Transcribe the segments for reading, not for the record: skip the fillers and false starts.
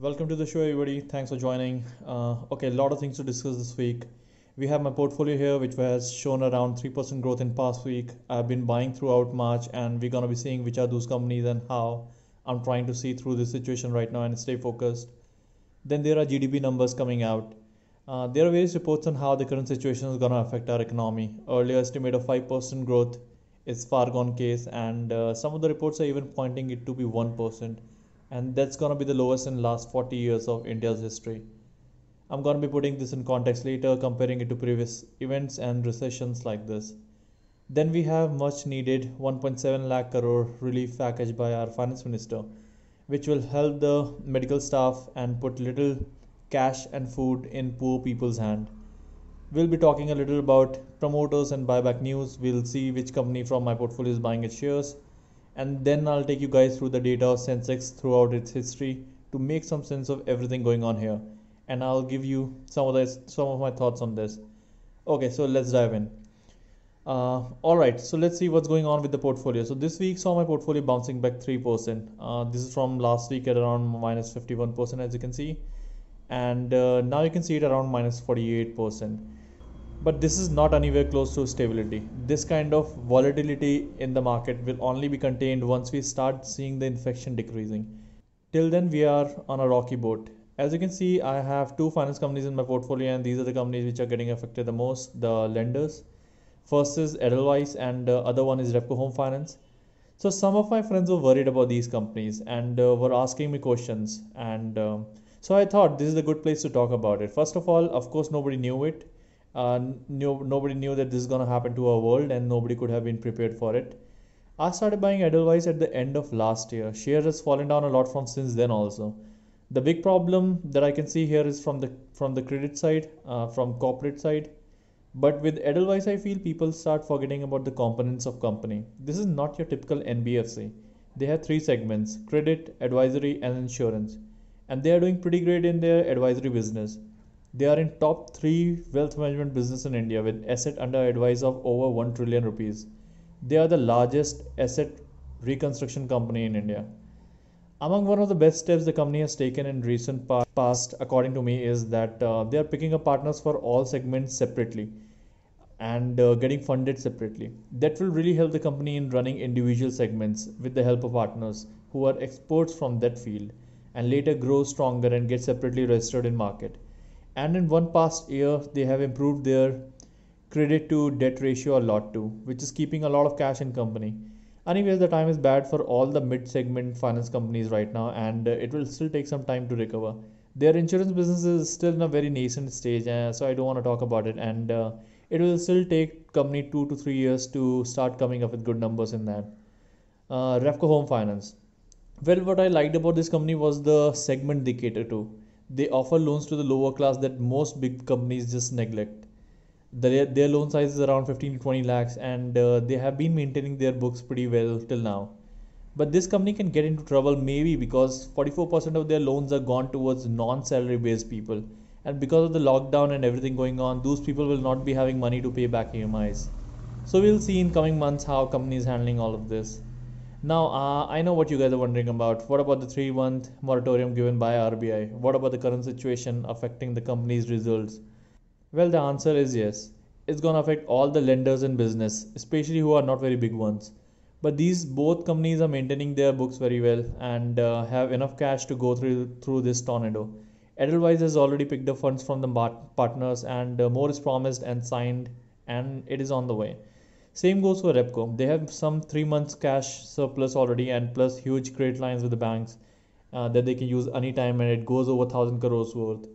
Welcome to the show, everybody. Thanks for joining. Okay, a lot of things to discuss this week. We have my portfolio here, which has shown around 3% growth in past week. I've been buying throughout March, and we're going to be seeing which are those companies and how. I'm trying to see through this situation right now and stay focused. Then there are GDP numbers coming out. There are various reports on how the current situation is going to affect our economy. Earlier estimate of 5% growth is far gone case, and some of the reports are even pointing it to be 1%. And that's going to be the lowest in the last 40 years of India's history. I'm going to be putting this in context later, comparing it to previous events and recessions like this. Then we have much needed 1.7 lakh crore relief package by our finance minister, which will help the medical staff and put little cash and food in poor people's hand. We'll be talking a little about promoters and buyback news. We'll see which company from my portfolio is buying its shares. And then I'll take you guys through the data of Sensex throughout its history to make some sense of everything going on here. And I'll give you some of my thoughts on this. Okay, so let's dive in. Alright, so let's see what's going on with the portfolio. So this week saw my portfolio bouncing back 3%. This is from last week at around minus 51% as you can see. And now you can see it around minus 48%. But this is not anywhere close to stability. This kind of volatility in the market will only be contained once we start seeing the infection decreasing. Till then, we are on a rocky boat. As you can see, I have two finance companies in my portfolio, and these are the companies which are getting affected the most, the lenders. First is Edelweiss, and the other one is Repco Home Finance. So some of my friends were worried about these companies and were asking me questions. And so I thought this is a good place to talk about it. First of all, of course, nobody knew it. Nobody knew that this is going to happen to our world, and nobody could have been prepared for it. I started buying Edelweiss at the end of last year. Shares has fallen down a lot from since then also. The big problem that I can see here is from the credit side, from corporate side. But with Edelweiss, I feel people start forgetting about the components of company. This is not your typical NBFC. They have three segments: credit, advisory, and insurance. And they are doing pretty great in their advisory business. They are in top 3 wealth management business in India with asset under advice of over 1 trillion rupees. They are the largest asset reconstruction company in India. Among one of the best steps the company has taken in recent past, according to me, is that they are picking up partners for all segments separately and getting funded separately. That will really help the company in running individual segments with the help of partners who are experts from that field and later grow stronger and get separately registered in market. And in one past year, they have improved their credit to debt ratio a lot too, which is keeping a lot of cash in company. Anyways, the time is bad for all the mid-segment finance companies right now, and it will still take some time to recover. Their insurance business is still in a very nascent stage, so I don't want to talk about it. And it will still take company 2 to 3 years to start coming up with good numbers in that. Repco Home Finance. Well, what I liked about this company was the segment they cater to. They offer loans to the lower class that most big companies just neglect. Their loan size is around 15 to 20 lakhs, and they have been maintaining their books pretty well till now. But this company can get into trouble maybe because 44% of their loans are gone towards non-salary based people. And because of the lockdown and everything going on, those people will not be having money to pay back EMIs. So we'll see in coming months how company is handling all of this. Now, I know what you guys are wondering about. What about the 3-month moratorium given by RBI? What about the current situation affecting the company's results? Well, the answer is yes. It's going to affect all the lenders in business, especially who are not very big ones. But these both companies are maintaining their books very well and have enough cash to go through this tornado. Edelweiss has already picked up funds from the partners, and more is promised and signed, and it is on the way. Same goes for Repco. They have some 3 months cash surplus already, and plus huge credit lines with the banks that they can use anytime, and it goes over 1,000 crores worth.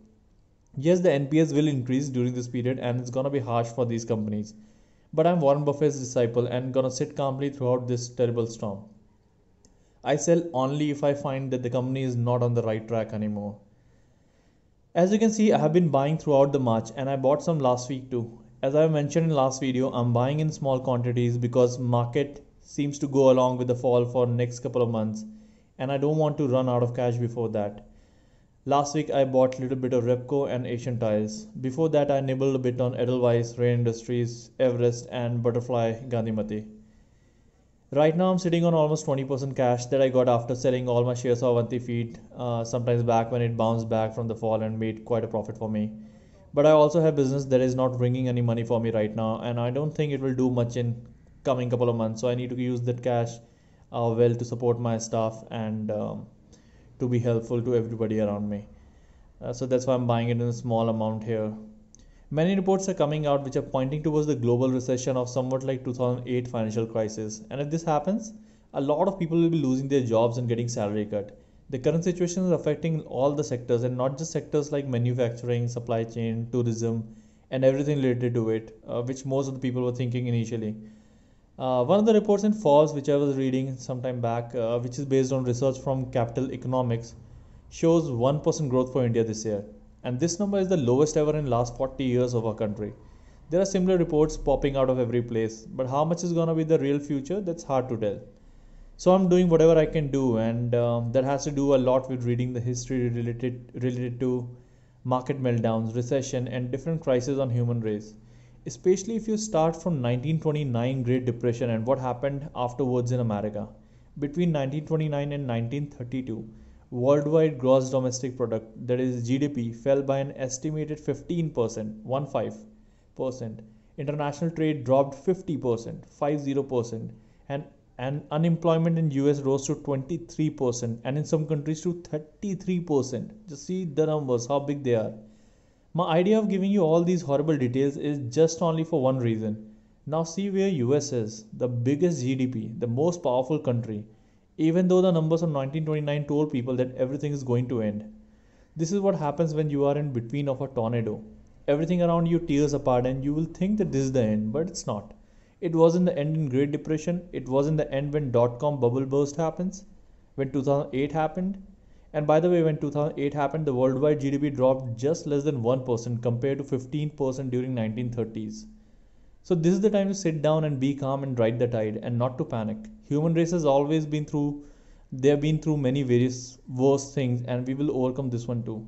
Yes, the NPS will increase during this period, and it's going to be harsh for these companies. But I'm Warren Buffett's disciple and going to sit calmly throughout this terrible storm. I sell only if I find that the company is not on the right track anymore. As you can see, I have been buying throughout the March, and I bought some last week too. As I mentioned in last video, I'm buying in small quantities because market seems to go along with the fall for next couple of months, and I don't want to run out of cash before that. Last week I bought a little bit of Repco and Asian Tiles. Before that I nibbled a bit on Edelweiss, Rain Industries, Everest and Butterfly Gandhi Mati. Right now I'm sitting on almost 20% cash that I got after selling all my shares of Avanti Feet sometimes back when it bounced back from the fall and made quite a profit for me. But I also have business that is not bringing any money for me right now, and I don't think it will do much in coming couple of months. So I need to use that cash well to support my staff and to be helpful to everybody around me. So that's why I'm buying it in a small amount here. Many reports are coming out which are pointing towards the global recession of somewhat like 2008 financial crisis. And if this happens, a lot of people will be losing their jobs and getting salary cut. The current situation is affecting all the sectors, and not just sectors like manufacturing, supply chain, tourism, and everything related to it, which most of the people were thinking initially. One of the reports in Forbes, which I was reading some time back, which is based on research from Capital Economics, shows 1% growth for India this year. And this number is the lowest ever in the last 40 years of our country. There are similar reports popping out of every place, but how much is going to be the real future, that's hard to tell. So I'm doing whatever I can do, and that has to do a lot with reading the history related to market meltdowns, recession, and different crises on human race. Especially if you start from 1929 Great Depression and what happened afterwards in America. Between 1929 and 1932, worldwide gross domestic product, that is GDP, fell by an estimated 15%. International trade dropped 50%, and unemployment in US rose to 23%, and in some countries to 33%. Just see the numbers, how big they are. My idea of giving you all these horrible details is just only for one reason. Now see where US is, the biggest GDP, the most powerful country. Even though the numbers of 1929 told people that everything is going to end. This is what happens when you are in between of a tornado. Everything around you tears apart and you will think that this is the end, but it's not. It wasn't the end in Great Depression. It wasn't the end when dot-com bubble burst happens, when 2008 happened. And by the way, when 2008 happened, the worldwide GDP dropped just less than 1% compared to 15% during 1930s. So this is the time to sit down and be calm and ride the tide and not to panic. Human race has always been through, they have been through many various worse things, and we will overcome this one too.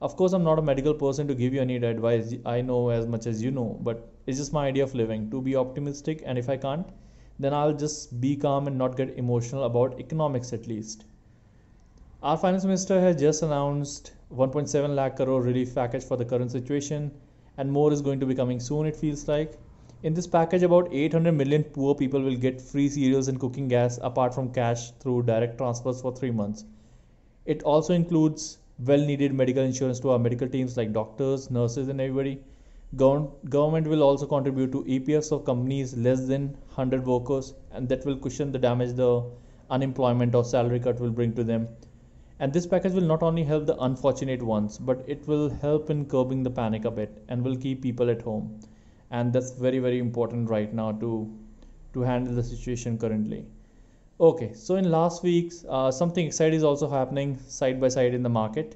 Of course, I'm not a medical person to give you any advice. I know as much as you know, but it's just my idea of living, to be optimistic, and if I can't, then I'll just be calm and not get emotional about economics at least. Our finance minister has just announced 1.7 lakh crore relief package for the current situation, and more is going to be coming soon, it feels like. In this package, about 800 million poor people will get free cereals and cooking gas apart from cash through direct transfers for 3 months. It also includes well-needed medical insurance to our medical teams like doctors, nurses, and everybody. Government will also contribute to EPFs of companies less than 100 workers, and that will cushion the damage the unemployment or salary cut will bring to them. And this package will not only help the unfortunate ones, but it will help in curbing the panic a bit and will keep people at home. And that's very, very important right now to handle the situation currently. Okay, so in last week's, something exciting is also happening side by side in the market.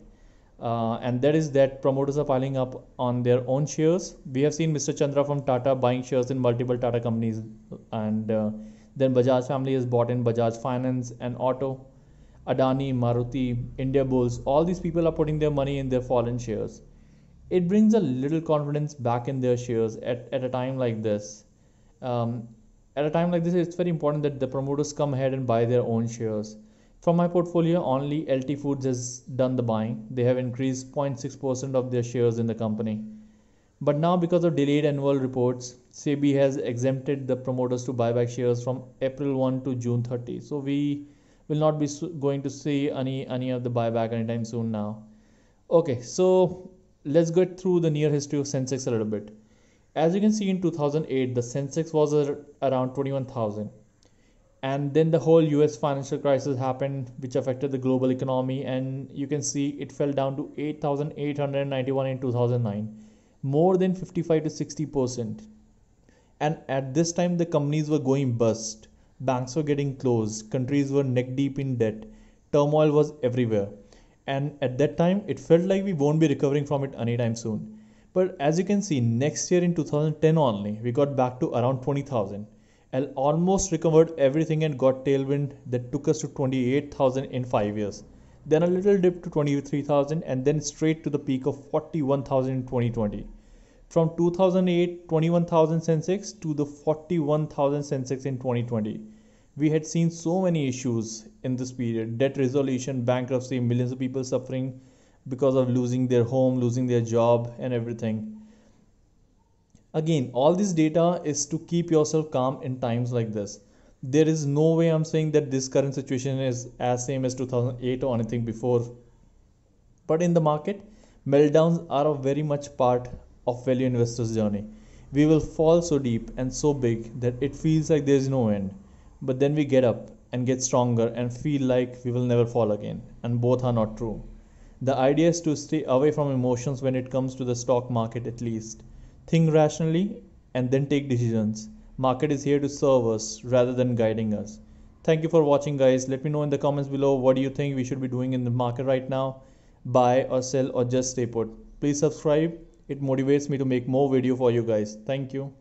And that is that promoters are piling up on their own shares. We have seen Mr. Chandra from Tata buying shares in multiple Tata companies. And then Bajaj family has bought in Bajaj Finance and Auto, Adani, Maruti, India Bulls. All these people are putting their money in their fallen shares. It brings a little confidence back in their shares at a time like this. At a time like this, it's very important that the promoters come ahead and buy their own shares. From my portfolio, only LT Foods has done the buying. They have increased 0.6% of their shares in the company. But now, because of delayed annual reports, SEBI has exempted the promoters to buy back shares from April 1 to June 30. So we will not be going to see any of the buyback anytime soon now. Okay, so let's get through the near history of Sensex a little bit. As you can see, in 2008, the Sensex was around 21,000. And then the whole US financial crisis happened, which affected the global economy. And you can see it fell down to 8,891 in 2009, more than 55 to 60%. And at this time, the companies were going bust. Banks were getting closed. Countries were neck deep in debt. Turmoil was everywhere. And at that time, it felt like we won't be recovering from it anytime soon. But as you can see, next year in 2010 only, we got back to around 20,000 and almost recovered everything and got tailwind that took us to 28,000 in 5 years. Then a little dip to 23,000 and then straight to the peak of 41,000 in 2020. From 2008, 21,000 Sensex to the 41,000 Sensex in 2020. We had seen so many issues in this period: debt resolution, bankruptcy, millions of people suffering because of losing their home, losing their job and everything. Again, all this data is to keep yourself calm in times like this. There is no way I'm saying that this current situation is as same as 2008 or anything before. But in the market, meltdowns are a very much part of value investors' journey. We will fall so deep and so big that it feels like there is no end. But then we get up and get stronger and feel like we will never fall again. And both are not true. The idea is to stay away from emotions when it comes to the stock market at least. Think rationally and then take decisions. Market is here to serve us rather than guiding us. Thank you for watching, guys. Let me know in the comments below, what do you think we should be doing in the market right now? Buy or sell or just stay put? Please subscribe. It motivates me to make more video for you guys. Thank you.